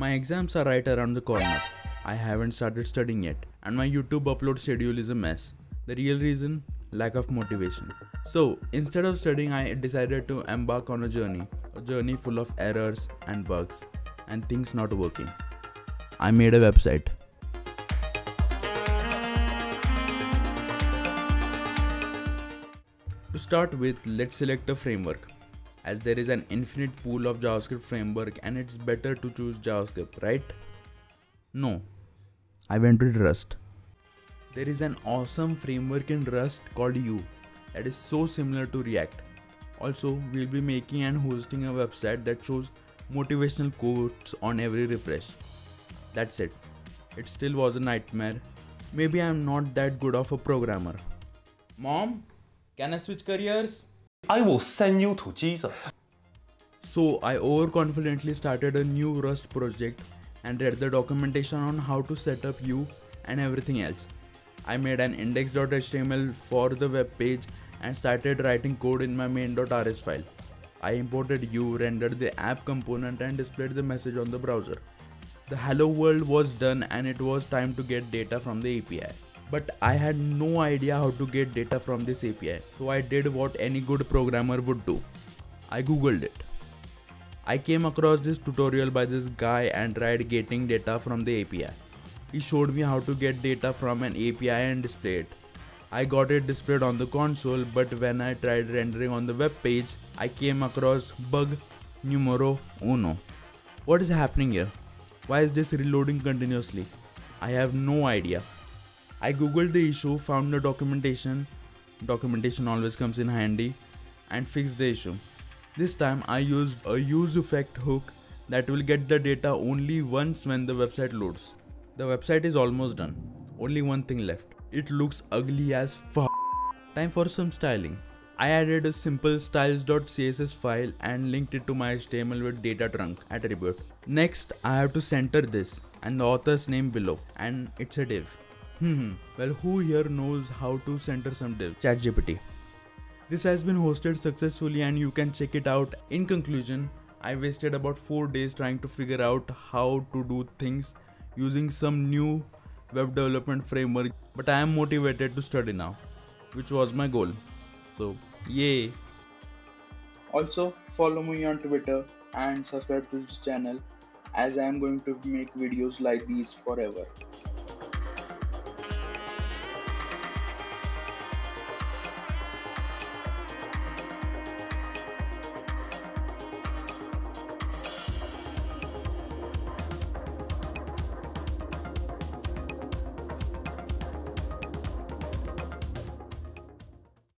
My exams are right around the corner. I haven't started studying yet, and my YouTube upload schedule is a mess. The real reason? Lack of motivation. So instead of studying, I decided to embark on a journey full of errors and bugs and things not working. I made a website. To start with, let's select a framework. As there is an infinite pool of JavaScript framework, and it's better to choose JavaScript, right? No, I went with Rust. There is an awesome framework in Rust called Yew that is so similar to React. Also, we'll be making and hosting a website that shows motivational quotes on every refresh. That's it. It still was a nightmare. Maybe I'm not that good of a programmer. Mom, can I switch careers? I will send you to Jesus. So I overconfidently started a new Rust project and read the documentation on how to set up Yew and everything else. I made an index.html for the web page and started writing code in my main.rs file. I imported Yew, rendered the app component, and displayed the message on the browser. The hello world was done, and it was time to get data from the API. But I had no idea how to get data from this API, so I did what any good programmer would do. I googled it. I came across this tutorial by this guy and tried getting data from the API. He showed me how to get data from an API and display it. I got it displayed on the console, but when I tried rendering on the web page, I came across bug numero uno. What is happening here? Why is this reloading continuously? I have no idea. I googled the issue, found the documentation always comes in handy, and fixed the issue. This time I used a use effect hook that will get the data only once when the website loads. The website is almost done, only one thing left. It looks ugly as f***. Time for some styling. I added a simple styles.css file and linked it to my HTML with data trunk attribute. Next, I have to center this and the author's name below, and it's a div. Well, who here knows how to center some div? ChatGPT. This has been hosted successfully and you can check it out. In conclusion, I wasted about 4 days trying to figure out how to do things using some new web development framework, but I am motivated to study now, which was my goal. So, yay! Also, follow me on Twitter and subscribe to this channel, as I am going to make videos like these forever.